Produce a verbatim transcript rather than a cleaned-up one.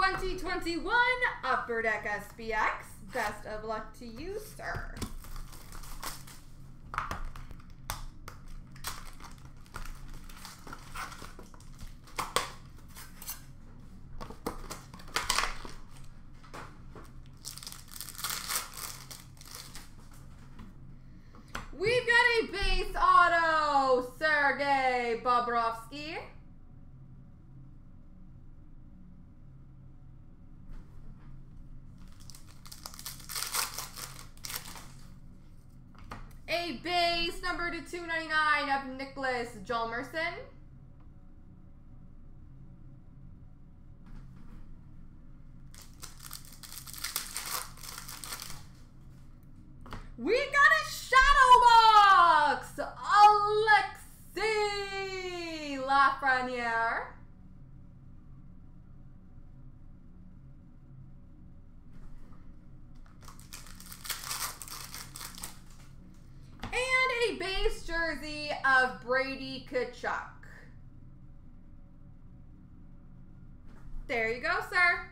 twenty twenty-one Upper Deck S P X. Best of luck to you, sir. We've got a base auto, Sergey Bobrovsky. A base number to two ninety-nine of Nicholas Jalmerson. We got a shadow box, Alexei Lafreniere. Base jersey of Brady Tkachuk. There you go, sir.